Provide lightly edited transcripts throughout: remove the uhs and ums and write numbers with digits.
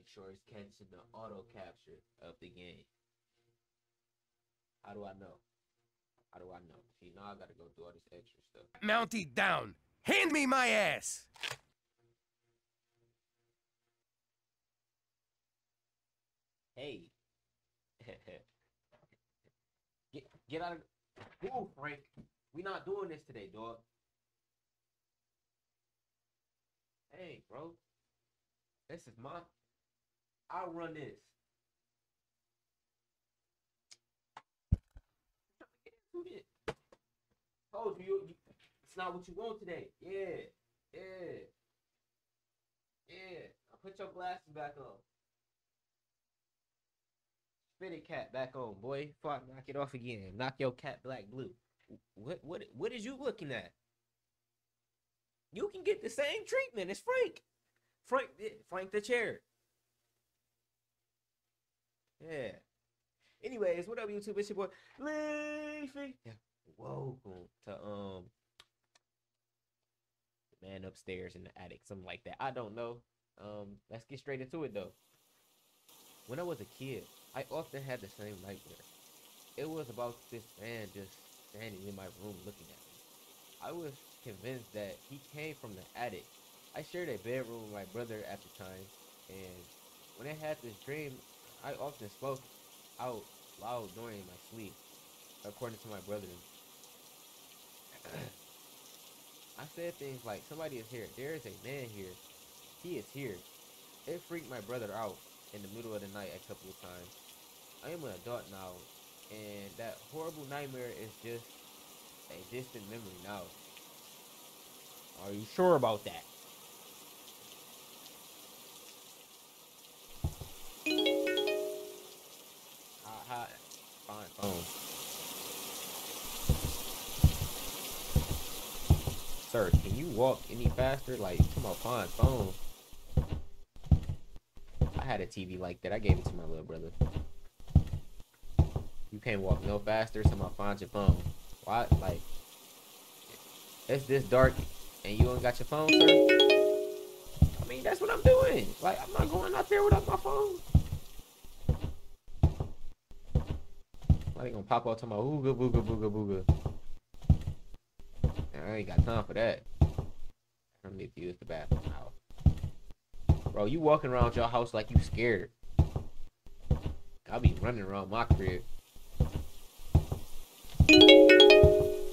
Make sure it's catching the auto capture of the game. How do I know? How do I know? See, now I gotta go do all this extra stuff. Mounty down! Hand me my ass! Hey. Get out of... Move, Frank. We not doing this today, dog. Hey, bro. This is my... I'll run this. Told you, it's not what you want today. Yeah. Put your glasses back on. Spinning cat back on, boy. Before I knock it off again. Knock your cat black blue. What is you looking at? You can get the same treatment as Frank. Frank the chair. Yeah. Anyways, what up, YouTube? It's your boy Leafy. Welcome to the man upstairs in the attic, something like that. I don't know. Let's get straight into it though. When I was a kid, I often had the same nightmare. It was about this man just standing in my room looking at me. I was convinced that he came from the attic. I shared a bedroom with my brother at the time, and when I had this dream, I often spoke out loud during my sleep, according to my brother. I said things like, somebody is here, there is a man here, he is here. It freaked my brother out in the middle of the night a couple of times. I am an adult now, and that horrible nightmare is just a distant memory now. Are you sure about that? Hi. Fine. Sir, can you walk any faster? Like, come on, fine, phone. I had a TV like that. I gave it to my little brother. You can't walk no faster, so I'm gonna find your phone. Why? Like, it's this dark and you ain't got your phone, sir? I mean, that's what I'm doing. Like, I'm not going out there without my phone. I ain't gonna pop out to my ooga booga booga booga. I ain't got time for that. I don't need to use the bathroom now. Bro, you walking around your house like you scared. I'll be running around my crib.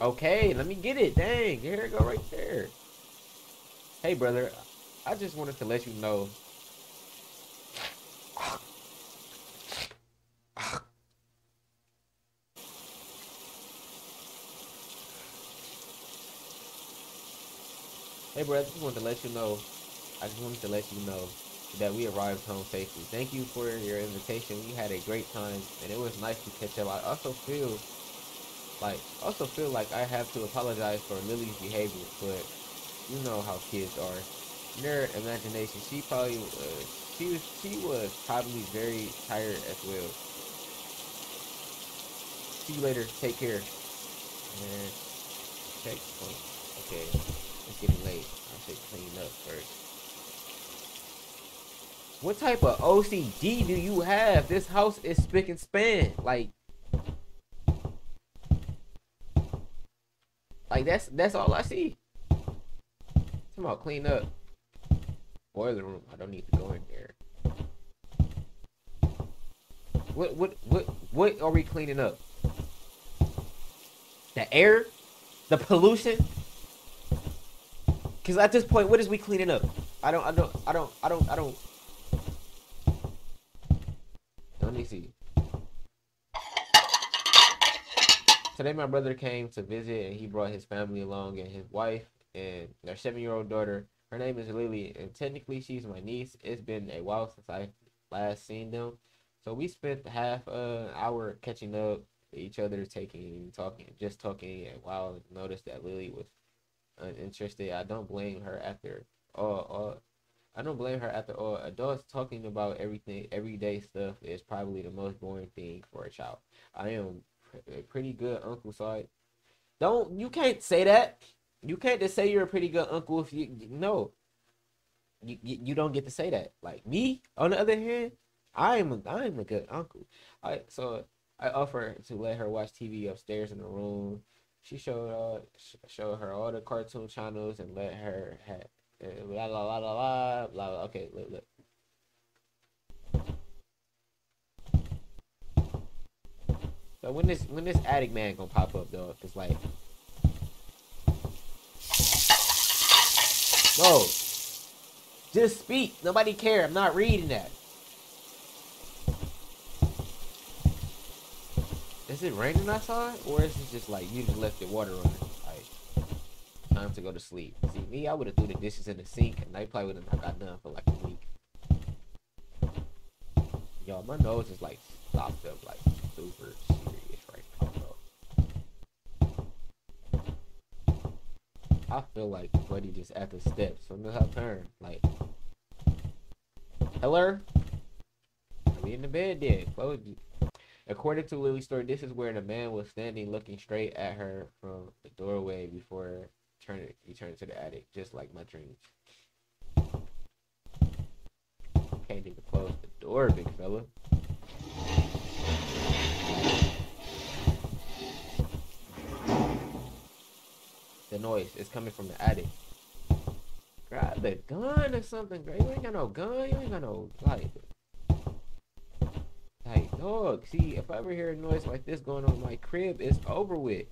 Okay, let me get it. Dang, here it go right there. Hey, brother. I just wanted to let you know. Hey, bro, I just wanted to let you know. That we arrived home safely. Thank you for your invitation. We had a great time, and it was nice to catch up. I also feel like I have to apologize for Lily's behavior, but you know how kids are. In her imagination, she was probably very tired as well. See you later. Take care. And check. Oh, okay. It's getting late. I should clean up first. What type of OCD do you have? This house is spick and span. Like that's all I see. Come on, clean up. Boiler room. I don't need to go in there. What are we cleaning up? The air? The pollution? Cause at this point, what is we cleaning up? I don't. Let me see. Today, my brother came to visit, and he brought his family along, and his wife and their 7-year-old daughter. Her name is Lily, and technically, she's my niece. It's been a while since I last seen them, so we spent half an hour catching up with each other, talking, and while I noticed that Lily was uninterested. I don't blame her after all. Adults talking about everything, everyday stuff is probably the most boring thing for a child. I am a pretty good uncle, so you can't say that. You can't just say you're a pretty good uncle if you no. you don't get to say that. Like me, on the other hand, I am a good uncle. So I offered to let her watch TV upstairs in the room. She showed her all the cartoon channels and let her have blah blah blah blah blah blah. Okay, look. So when this attic man gonna pop up though? Cause like, whoa, just speak. Nobody care. I'm not reading that. Is it raining outside, or is it just like you just left the water running? Like, time to go to sleep. See me, I would have threw the dishes in the sink, and they probably would have not got done for like a week. Y'all, my nose is like stopped up, like super serious right now, bro. I feel like Buddy just at the steps from the top turn. Like, Heller, are we in the bed then? Close. According to Lily's story, this is where the man was standing looking straight at her from the doorway before returning to the attic, just like my dreams. Can't even close the door, big fella. The noise is coming from the attic. Grab the gun or something, girl. You ain't got no gun, you ain't got no light. Like, dog, see, if I ever hear a noise like this going on in my crib, it's over with.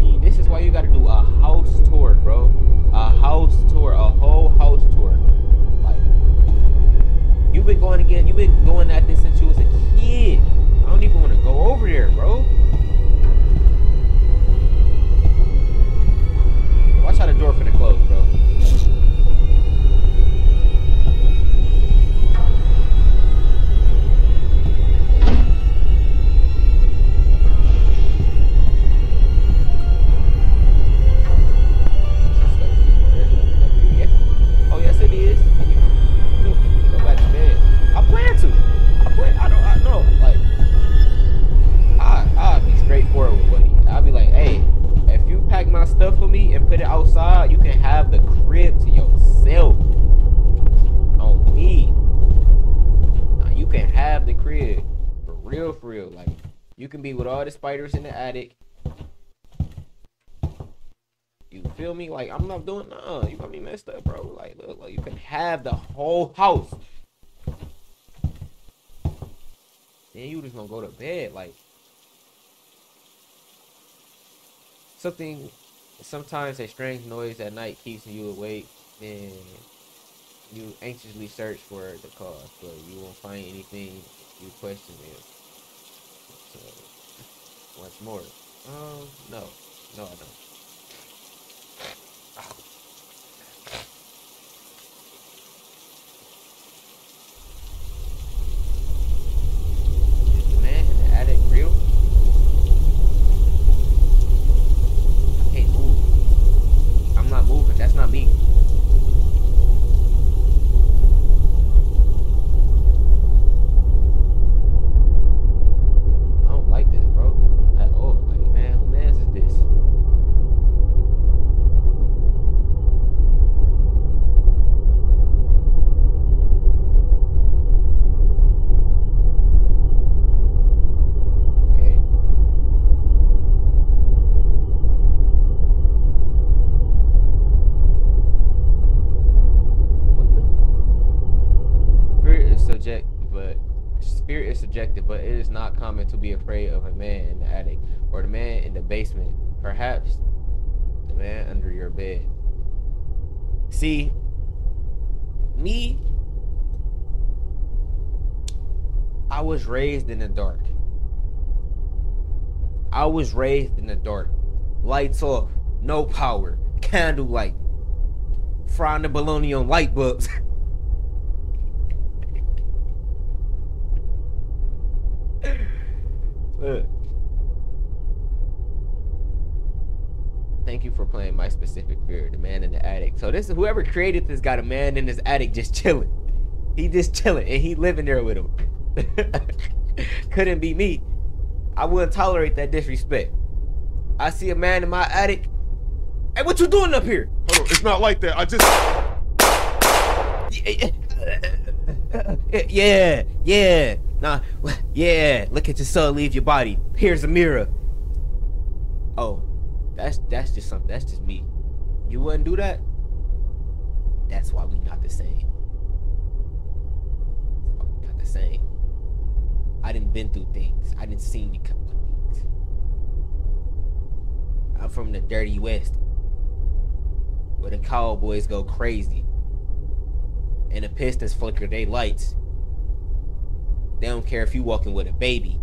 See, this is why you gotta do a house tour, bro. A house tour, a whole house tour. Like, you've been going at this since you was a kid. I don't even wanna go over there, bro. Watch how the door finna close, bro. Oh yes it is. You go back to bed. I plan to. I know. Like, I'll be straightforward with Buddy. I'll be like, hey, if you pack my stuff for me and put it outside, you can have the crib to yourself. On me. Now, you can have the crib. For real, for real. Like, you can be with all the spiders in the attic. You feel me? Like, I'm not doing nothing. You got me messed up, bro. Like, look, like, you can have the whole house. Then you just gonna go to bed, like. Sometimes a strange noise at night keeps you awake, and you anxiously search for the cause, but you won't find anything. You question it. So, once more. No, I don't. But it is not common to be afraid of a man in the attic or the man in the basement, perhaps the man under your bed. See, me, I was raised in the dark. I was raised in the dark. Lights off, no power, candle light, frying the bologna on light bulbs. Thank you for playing my specific fear, the man in the attic. So this is whoever created this got a man in his attic just chilling. He just chilling and he living there with him. couldn't be me. I wouldn't tolerate that disrespect. I see a man in my attic. Hey, what you doing up here? Hold on, it's not like that. I just... Yeah. Nah, yeah. Look at your soul leave your body. Here's a mirror. Oh, that's just something. That's just me. You wouldn't do that? That's why we not the same. Not the same. I didn't been through things. I didn't seen the couple of things. I'm from the dirty west, where the Cowboys go crazy and the Pistons flicker their lights. They don't care if you walking with a baby.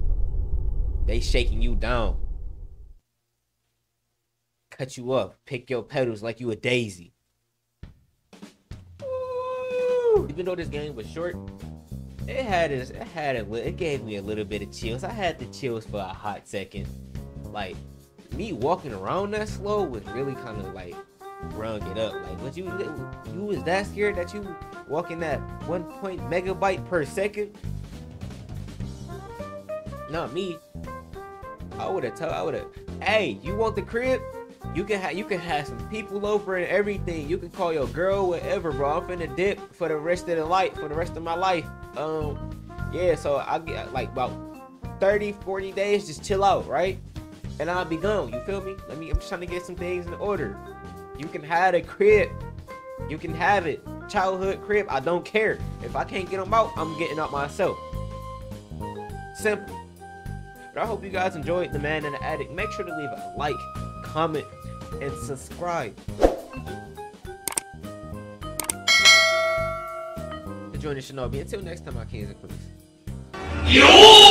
They shaking you down, cut you up, pick your petals like you a daisy. Ooh. Even though this game was short, it gave me a little bit of chills. I had the chills for a hot second. Like, me walking around that slow was really kind of like rung it up. Like, what, you was that scared that you walking that 1 megabyte per second? Not me. I would have. Hey, you want the crib? You can have some people over and everything. You can call your girl, whatever, bro. I'm finna dip for the rest of my life. Yeah. So I get like about 30, 40 days just chill out, right? And I'll be gone. You feel me? I'm just trying to get some things in order. You can have a crib. You can have it. Childhood crib. I don't care. If I can't get them out, I'm getting out myself. Simple. But I hope you guys enjoyed The Man in the Attic. Make sure to leave a like, comment, and subscribe. Join the Shinobi. Until next time, my kings and queens. Yo!